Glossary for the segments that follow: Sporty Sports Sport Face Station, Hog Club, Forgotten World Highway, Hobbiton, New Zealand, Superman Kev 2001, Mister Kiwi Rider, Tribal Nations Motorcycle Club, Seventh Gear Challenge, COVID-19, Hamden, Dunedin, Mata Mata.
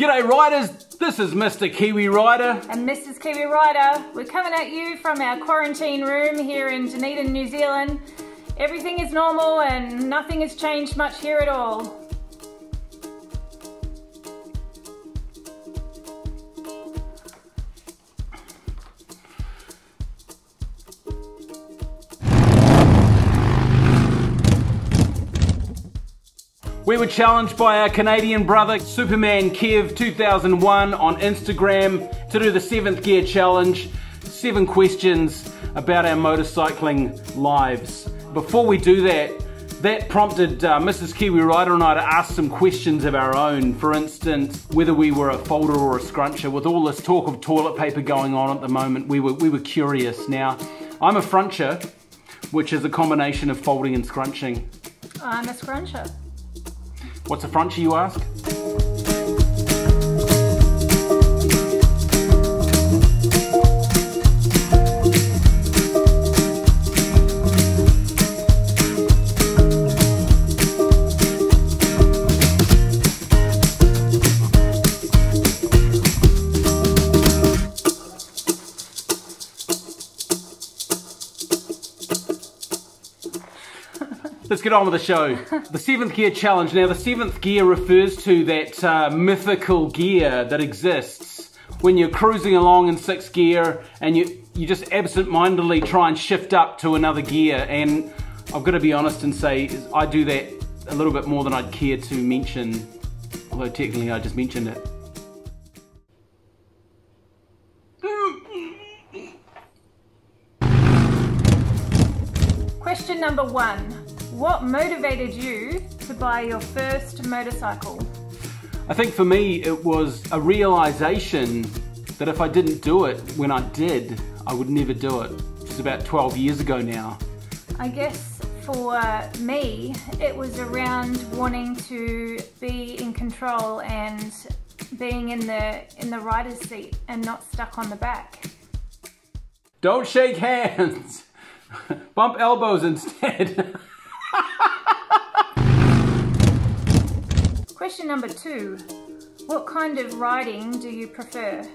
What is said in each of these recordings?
G'day riders, this is Mr. Kiwi Rider. And Mrs. Kiwi Rider. We're coming at you from our quarantine room here in Dunedin, New Zealand. Everything is normal and nothing has changed much here at all. We were challenged by our Canadian brother, Superman Kev 2001 on Instagram to do the 7th gear challenge, 7 questions about our motorcycling lives. Before we do that prompted Mrs. Kiwi Rider and I to ask some questions of our own. For instance, whether we were a folder or a scruncher. With all this talk of toilet paper going on at the moment, we were curious. Now, I'm a fruncher, which is a combination of folding and scrunching. I'm a scruncher. What's a fruncher, you ask? Let's get on with the show. The 7th gear challenge. Now, the 7th gear refers to that mythical gear that exists when you're cruising along in 6th gear and you just absentmindedly try and shift up to another gear. And I've got to be honest and say I do that a little bit more than I'd care to mention, although technically I just mentioned it. Question number 1. What motivated you to buy your first motorcycle? I think for me it was a realization that if I didn't do it when I did, I would never do it. It's about 12 years ago now. I guess for me, it was around wanting to be in control and being in the rider's seat and not stuck on the back. Don't shake hands. Bump elbows instead. Question number 2. What kind of riding do you prefer?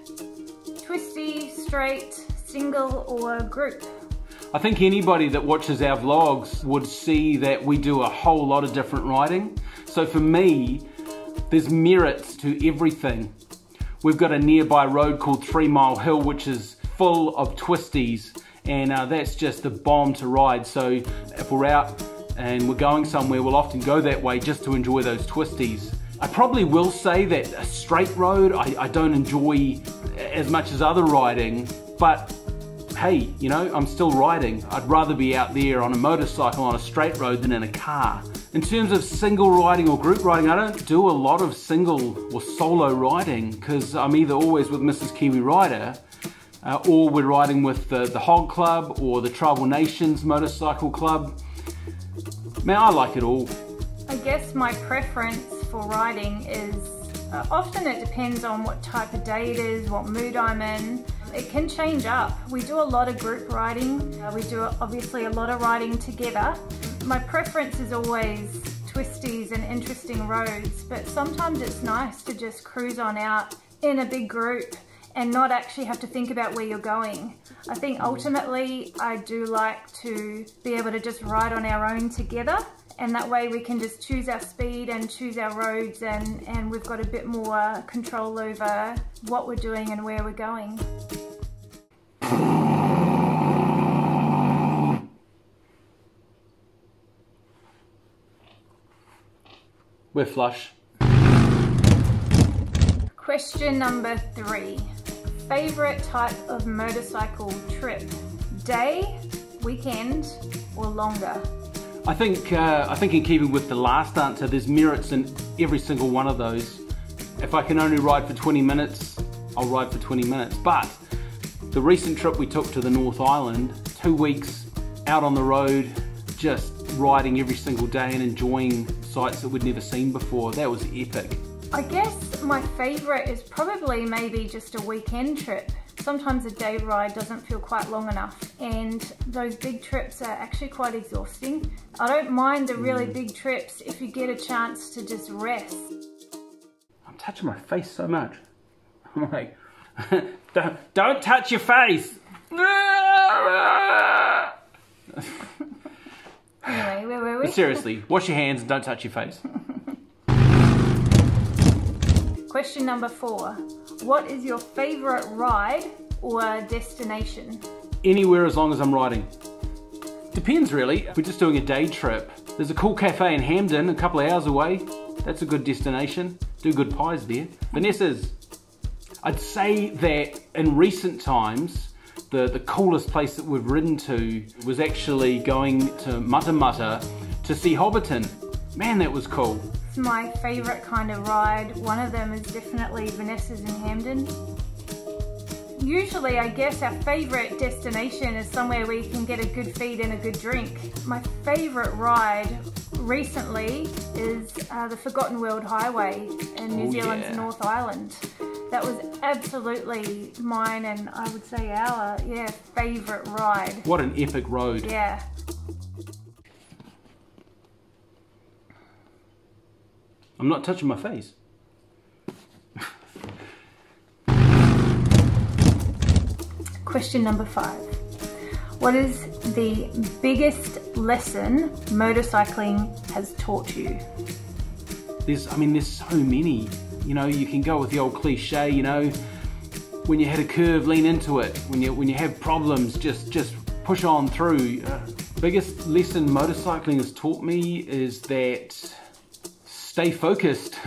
Twisty, straight, single or group? I think anybody that watches our vlogs would see that we do a whole lot of different riding. So for me, there's merits to everything. We've got a nearby road called 3 Mile Hill, which is full of twisties, and that's just the bomb to ride. So if we're out and we're going somewhere, we'll often go that way just to enjoy those twisties. I probably will say that a straight road I don't enjoy as much as other riding, but hey, you know, I'm still riding. I'd rather be out there on a motorcycle on a straight road than in a car. In terms of single riding or group riding, I don't do a lot of single or solo riding because I'm either always with Mrs. Kiwi Rider or we're riding with the Hog Club or the Tribal Nations Motorcycle Club. Man, I like it all. I guess my preference for riding is often it depends on what type of day it is, what mood I'm in. It can change up. We do a lot of group riding. We do obviously a lot of riding together. My preference is always twisties and interesting roads, but sometimes it's nice to just cruise on out in a big group and not actually have to think about where you're going. I think ultimately I do like to be able to just ride on our own together, and that way we can just choose our speed and choose our roads, and we've got a bit more control over what we're doing and where we're going. We're flush. Question number 3. Favorite type of motorcycle trip? Day, weekend, or longer? I think in keeping with the last answer, there's merits in every single one of those. If I can only ride for 20 minutes, I'll ride for 20 minutes. But the recent trip we took to the North Island, 2 weeks out on the road, just riding every single day and enjoying sights that we'd never seen before, that was epic. I guess my favourite is probably maybe just a weekend trip. Sometimes a day ride doesn't feel quite long enough, and those big trips are actually quite exhausting. I don't mind the really big trips if you get a chance to just rest. I'm touching my face so much. I'm like, don't touch your face. Anyway, where were we? Seriously, wash your hands and don't touch your face. Question number 4. What is your favourite ride or destination? Anywhere as long as I'm riding. Depends really. If we're just doing a day trip, there's a cool cafe in Hamden, a couple of hours away. That's a good destination. Do good pies there. Vanessa's. I'd say that in recent times, the coolest place that we've ridden to was actually going to Mata Mata to see Hobbiton. Man, that was cool. It's my favourite kind of ride. One of them is definitely Vanessa's in Hamden. Usually, I guess our favourite destination is somewhere where you can get a good feed and a good drink. My favourite ride recently is the Forgotten World Highway in New Zealand's North Island. That was absolutely mine and I would say our favourite ride. What an epic road. Yeah. I'm not touching my face. Question number 5. What is the biggest lesson motorcycling has taught you? There's so many. You know, you can go with the old cliche, you know, when you hit a curve, lean into it. When you have problems, just push on through. Biggest lesson motorcycling has taught me is that stay focused,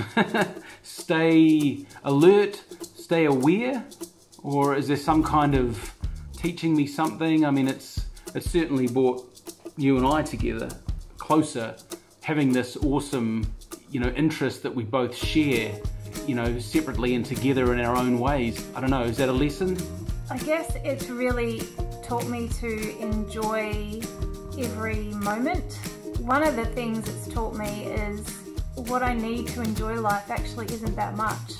stay alert, stay aware. Or is there some kind of teaching me something? I mean, it's certainly brought you and I together closer, having this awesome, interest that we both share, separately and together in our own ways. I don't know, is that a lesson? I guess it's really taught me to enjoy every moment. One of the things it's taught me is what I need to enjoy life actually isn't that much,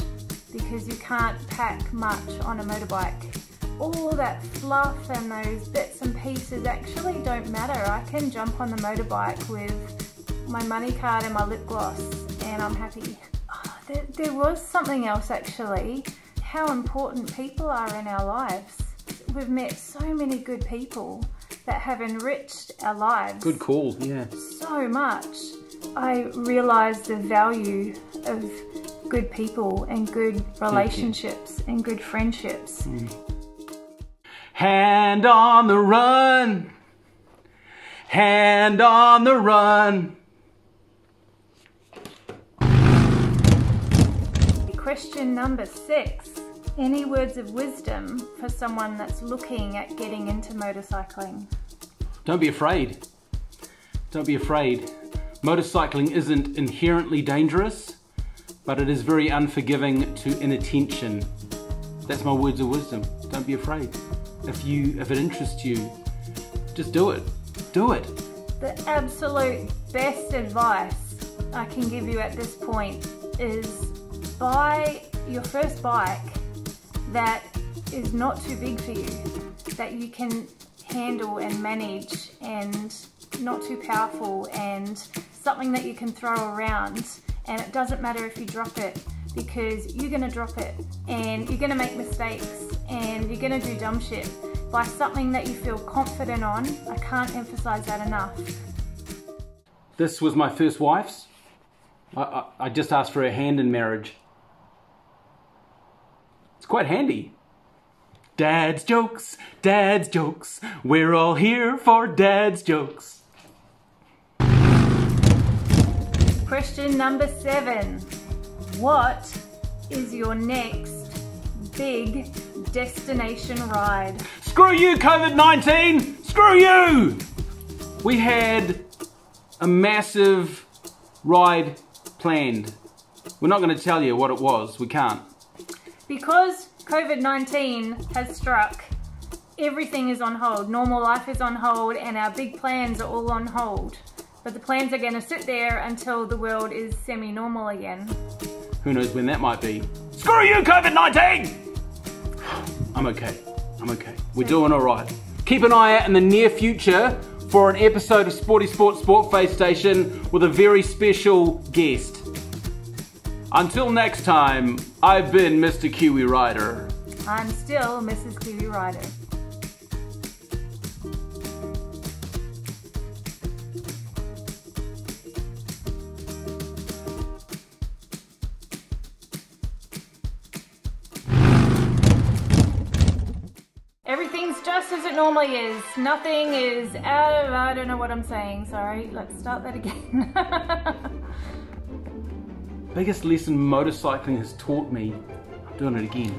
because you can't pack much on a motorbike. All that fluff and those bits and pieces actually don't matter. I can jump on the motorbike with my money card and my lip gloss and I'm happy. Oh, there was something else actually, how important people are in our lives. We've met so many good people that have enriched our lives. Good call, yeah. So much. I realised the value of good people and good relationships and good friendships. Hand on the run, hand on the run. Question number 6. Any words of wisdom for someone that's looking at getting into motorcycling? Don't be afraid. Don't be afraid. Motorcycling isn't inherently dangerous, but it is very unforgiving to inattention. That's my words of wisdom. Don't be afraid. If it interests you, just do it. Do it. The absolute best advice I can give you at this point is buy your first bike that is not too big for you, that you can handle and manage and not too powerful, and something that you can throw around. And it doesn't matter if you drop it, because you're gonna drop it and you're gonna make mistakes and you're gonna do dumb shit. Buy something that you feel confident on. I can't emphasize that enough. This was my first wife's. I just asked for her hand in marriage. It's quite handy. Dad's jokes, we're all here for dad's jokes. Question number 7. What is your next big destination ride? Screw you, COVID-19! Screw you! We had a massive ride planned. We're not going to tell you what it was. We can't. Because COVID-19 has struck, everything is on hold. Normal life is on hold and our big plans are all on hold. But the plans are going to sit there until the world is semi-normal again. Who knows when that might be. Screw you, COVID-19! I'm okay. I'm okay. We're doing all right. Keep an eye out in the near future for an episode of Sporty Sports Sport Face Station with a very special guest. Until next time, I've been Mr. Kiwi Rider. I'm still Mrs. Kiwi Rider. Everything's just as it normally is. Nothing is out of, I don't know what I'm saying, sorry. Let's start that again. Biggest lesson motorcycling has taught me. I'm doing it again.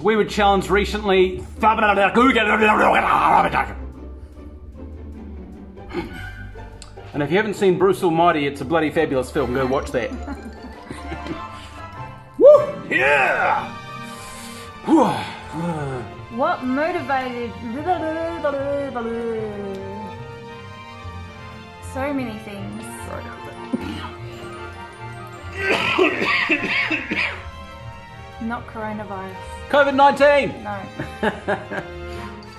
We were challenged recently. And if you haven't seen Bruce Almighty, it's a bloody fabulous film. Go watch that. Woo! Yeah! What motivated... So many things. Not coronavirus. COVID-19! No.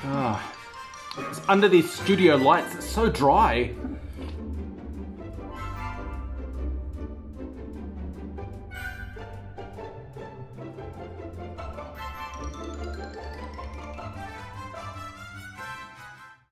Oh, it's under these studio lights, it's so dry.